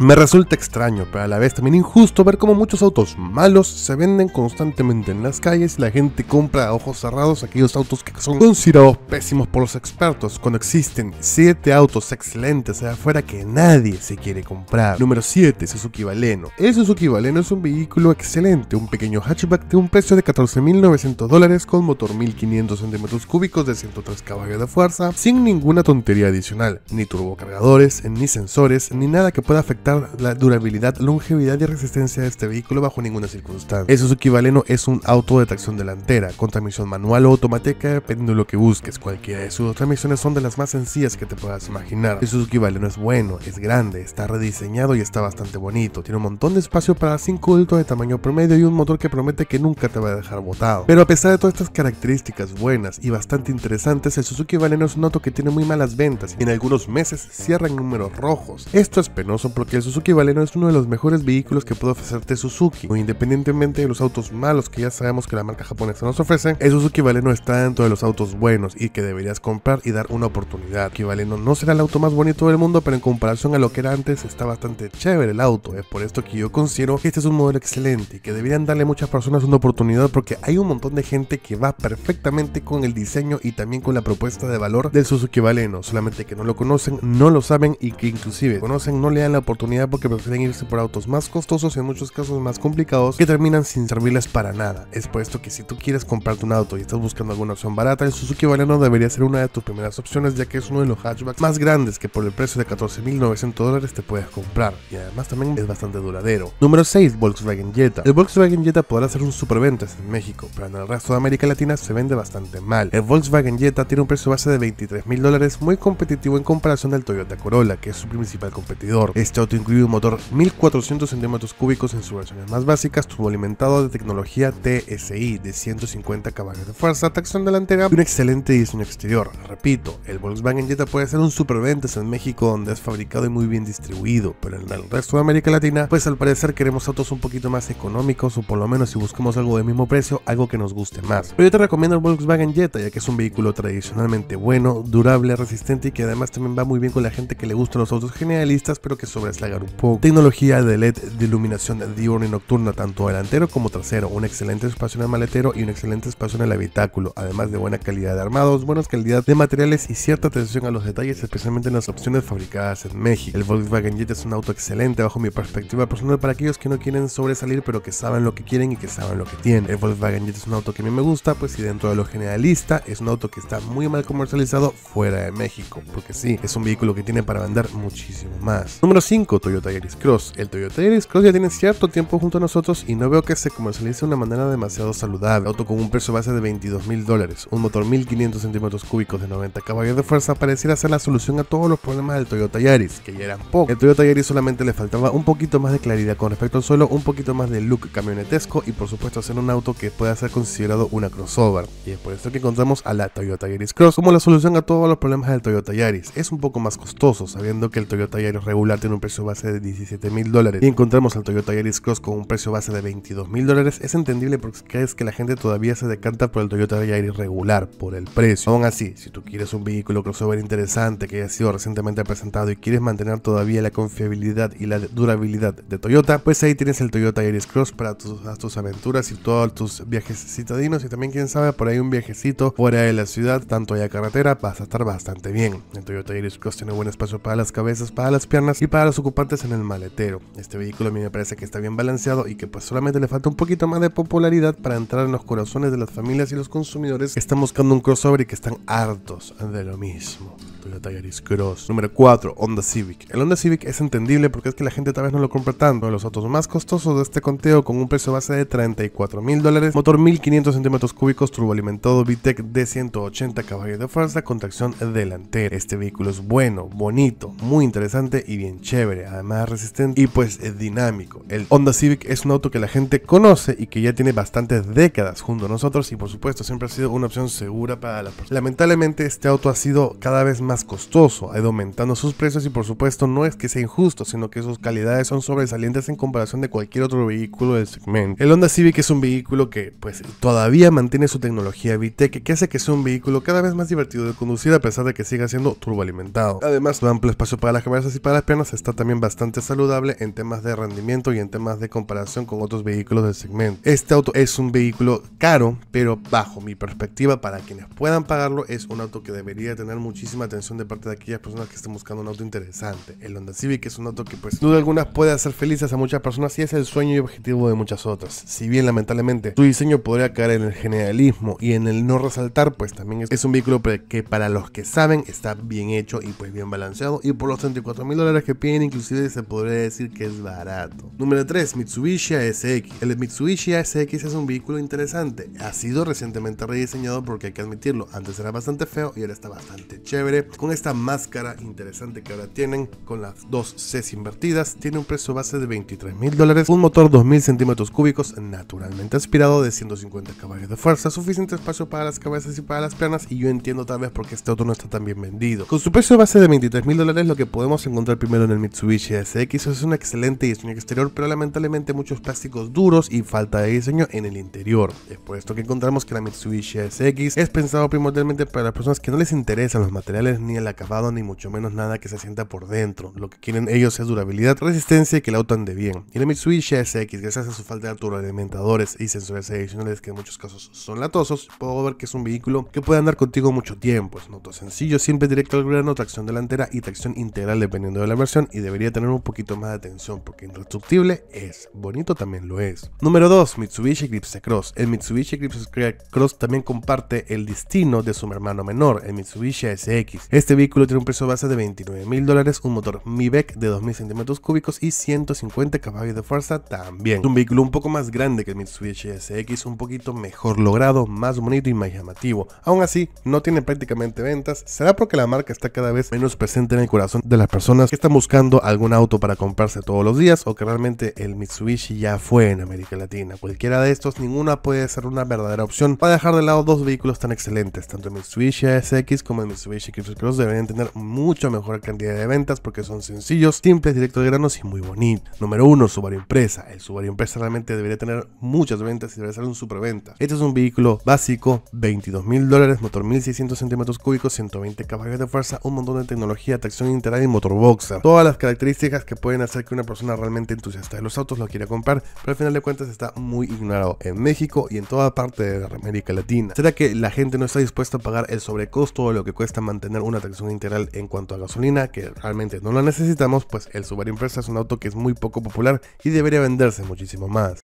Me resulta extraño, pero a la vez también injusto ver cómo muchos autos malos se venden constantemente en las calles y la gente compra a ojos cerrados aquellos autos que son considerados pésimos por los expertos, cuando existen 7 autos excelentes allá afuera que nadie se quiere comprar. Número 7. Suzuki Baleno. El Suzuki Baleno es un vehículo excelente, un pequeño hatchback de un precio de $14.900 con motor 1500 centímetros cúbicos de 103 caballos de fuerza, sin ninguna tontería adicional, ni turbocargadores, ni sensores, ni nada que pueda afectar la durabilidad, longevidad y resistencia de este vehículo bajo ninguna circunstancia. El Suzuki Baleno es un auto de tracción delantera, con transmisión manual o automática dependiendo de lo que busques. Cualquiera de sus transmisiones son de las más sencillas que te puedas imaginar. El Suzuki Baleno es bueno, es grande, está rediseñado y está bastante bonito. Tiene un montón de espacio para 5 litros de tamaño promedio y un motor que promete que nunca te va a dejar botado. Pero a pesar de todas estas características buenas y bastante interesantes, el Suzuki Baleno es un auto que tiene muy malas ventas y en algunos meses cierra en números rojos. Esto es penoso porque el Suzuki Baleno es uno de los mejores vehículos que puede ofrecerte Suzuki, independientemente de los autos malos que ya sabemos que la marca japonesa nos ofrece. El Suzuki Baleno está dentro de los autos buenos y que deberías comprar y dar una oportunidad. El Suzuki Baleno no será el auto más bonito del mundo, pero en comparación a lo que era antes está bastante chévere el auto. Es por esto que yo considero que este es un modelo excelente y que deberían darle muchas personas una oportunidad, porque hay un montón de gente que va perfectamente con el diseño y también con la propuesta de valor del Suzuki Baleno, solamente que no lo conocen, no lo saben, y que inclusive conocen no le dan la oportunidad porque prefieren irse por autos más costosos y en muchos casos más complicados que terminan sin servirles para nada. Es por esto que si tú quieres comprarte un auto y estás buscando alguna opción barata, el Suzuki Baleno debería ser una de tus primeras opciones, ya que es uno de los hatchbacks más grandes que por el precio de $14.900 te puedes comprar, y además también es bastante duradero. Número 6. Volkswagen Jetta. El Volkswagen Jetta podrá ser un superventas en México, pero en el resto de América Latina se vende bastante mal. El Volkswagen Jetta tiene un precio base de $23.000, muy competitivo en comparación del Toyota Corolla, que es su principal competidor. Este auto incluye un motor 1400 centímetros cúbicos en sus versiones más básicas, turboalimentado de tecnología TSI de 150 caballos de fuerza, tracción delantera y un excelente diseño exterior. Repito, el Volkswagen Jetta puede ser un superventas en México, donde es fabricado y muy bien distribuido, pero en el resto de América Latina, pues al parecer queremos autos un poquito más económicos, o por lo menos si buscamos algo del mismo precio, algo que nos guste más. Pero yo te recomiendo el Volkswagen Jetta, ya que es un vehículo tradicionalmente bueno, durable, resistente y que además también va muy bien con la gente que le gustan los autos generalistas, pero que sobresalgan un poco. Tecnología de LED de iluminación diurna y nocturna, tanto delantero como trasero, un excelente espacio en el maletero y un excelente espacio en el habitáculo, además de buena calidad de armados, buena calidad de materiales y cierta atención a los detalles, especialmente en las opciones fabricadas en México. El Volkswagen Jetta es un auto excelente bajo mi perspectiva personal para aquellos que no quieren sobresalir, pero que saben lo que quieren y que saben lo que tienen. El Volkswagen Jetta es un auto que a mí me gusta, pues, y dentro de lo generalista es un auto que está muy mal comercializado fuera de México, porque sí, es un vehículo que tiene para vender muchísimo más. Número 5. Toyota Yaris Cross. El Toyota Yaris Cross ya tiene cierto tiempo junto a nosotros y no veo que se comercialice de una manera demasiado saludable. Auto con un precio base de $22.000, un motor 1500 centímetros cúbicos de 90 caballos de fuerza, pareciera ser la solución a todos los problemas del Toyota Yaris, que ya eran pocos. El Toyota Yaris solamente le faltaba un poquito más de claridad con respecto al suelo, un poquito más de look camionetesco y por supuesto hacer un auto que pueda ser considerado una crossover, y es por esto que encontramos a la Toyota Yaris Cross como la solución a todos los problemas del Toyota Yaris. Es un poco más costoso, sabiendo que el Toyota Yaris regular tiene un precio base de $17.000 y encontramos al Toyota Yaris Cross con un precio base de $22.000, es entendible porque es que la gente todavía se decanta por el Toyota Yaris regular por el precio. Aún así, si tú quieres un vehículo crossover interesante que haya sido recientemente presentado y quieres mantener todavía la confiabilidad y la durabilidad de Toyota, pues ahí tienes el Toyota Yaris Cross para tus aventuras y todos tus viajes citadinos, y también quién sabe, por ahí un viajecito fuera de la ciudad, tanto allá carretera, vas a estar bastante bien. El Toyota Yaris Cross tiene buen espacio para las cabezas, para las piernas y para los ocupantes en el maletero. Este vehículo a mí me parece que está bien balanceado y que pues solamente le falta un poquito más de popularidad para entrar en los corazones de las familias y los consumidores que están buscando un crossover y que están hartos de lo mismo. Toyota Yaris Cross. Número 4. Honda Civic. El Honda Civic es entendible porque es que la gente tal vez no lo compra tanto. Uno de los autos más costosos de este conteo, con un precio base de $34.000, motor 1500 centímetros cúbicos, turboalimentado VTEC de 180 caballos de fuerza, con tracción delantera. Este vehículo es bueno, bonito, muy interesante y bien chévere, además resistente y pues es dinámico. El Honda Civic es un auto que la gente conoce y que ya tiene bastantes décadas junto a nosotros, y por supuesto siempre ha sido una opción segura para las personas. Lamentablemente este auto ha sido cada vez más costoso, ha ido aumentando sus precios, y por supuesto no es que sea injusto, sino que sus calidades son sobresalientes en comparación de cualquier otro vehículo del segmento. El Honda Civic es un vehículo que pues todavía mantiene su tecnología VTEC, que hace que sea un vehículo cada vez más divertido de conducir a pesar de que siga siendo turboalimentado. Además, su amplio espacio para las cabezas y para las piernas está también también bastante saludable en temas de rendimiento y en temas de comparación con otros vehículos del segmento. Este auto es un vehículo caro, pero bajo mi perspectiva, para quienes puedan pagarlo, es un auto que debería tener muchísima atención de parte de aquellas personas que estén buscando un auto interesante. El Honda Civic es un auto que, pues, sin duda alguna puede hacer felices a muchas personas y es el sueño y objetivo de muchas otras. Si bien, lamentablemente, su diseño podría caer en el generalismo y en el no resaltar, pues también es un vehículo que, para los que saben, está bien hecho y pues bien balanceado, y por los $34,000 que piden, inclusive se podría decir que es barato. Número 3, Mitsubishi ASX. El Mitsubishi ASX es un vehículo interesante. Ha sido recientemente rediseñado porque, hay que admitirlo, antes era bastante feo y ahora está bastante chévere. Con esta máscara interesante que ahora tienen, con las dos Cs invertidas, tiene un precio base de $23,000, un motor 2000 centímetros cúbicos naturalmente aspirado de 150 caballos de fuerza, suficiente espacio para las cabezas y para las piernas, y yo entiendo tal vez por qué este auto no está tan bien vendido. Con su precio base de $23,000, lo que podemos encontrar primero en el Mitsubishi ASX es una excelente diseño exterior, pero lamentablemente muchos plásticos duros y falta de diseño en el interior. Es por esto que encontramos que la Mitsubishi ASX es pensado primordialmente para las personas que no les interesan los materiales, ni el acabado, ni mucho menos nada que se sienta por dentro. Lo que quieren ellos es durabilidad, resistencia y que el auto ande bien. Y la Mitsubishi ASX, gracias a su falta de turboalimentadores y sensores adicionales que en muchos casos son latosos, puedo ver que es un vehículo que puede andar contigo mucho tiempo. Es un auto sencillo, siempre directo al grano, tracción delantera y tracción integral dependiendo de la versión, y debería tener un poquito más de atención porque indestructible es, bonito también lo es. Número 2, Mitsubishi Eclipse Cross. El Mitsubishi Eclipse Cross también comparte el destino de su hermano menor, el Mitsubishi ASX. Este vehículo tiene un precio base de $29,000, un motor Mivec de 2000 centímetros cúbicos y 150 caballos de fuerza también. Es un vehículo un poco más grande que el Mitsubishi ASX, un poquito mejor logrado, más bonito y más llamativo. Aún así, no tiene prácticamente ventas. ¿Será porque la marca está cada vez menos presente en el corazón de las personas que están buscando algún auto para comprarse todos los días, o que realmente el Mitsubishi ya fue en América Latina? Cualquiera de estos, ninguna puede ser una verdadera opción para dejar de lado dos vehículos tan excelentes. Tanto el Mitsubishi ASX como el Mitsubishi Eclipse Cross deberían tener mucho mejor cantidad de ventas porque son sencillos, simples, directos de granos y muy bonitos. Número 1, Subaru Impreza. El Subaru Impreza realmente debería tener muchas ventas y debería ser un superventa. Este es un vehículo básico, $22,000, motor 1600 centímetros cúbicos, 120 caballos de fuerza, un montón de tecnología, tracción integral y motor boxer. Todas las características que pueden hacer que una persona realmente entusiasta de los autos lo quiera comprar, pero al final de cuentas está muy ignorado en México y en toda parte de América Latina. ¿Será que la gente no está dispuesta a pagar el sobrecosto o lo que cuesta mantener una tracción integral en cuanto a gasolina, que realmente no la necesitamos? Pues el Subaru Impreza es un auto que es muy poco popular y debería venderse muchísimo más.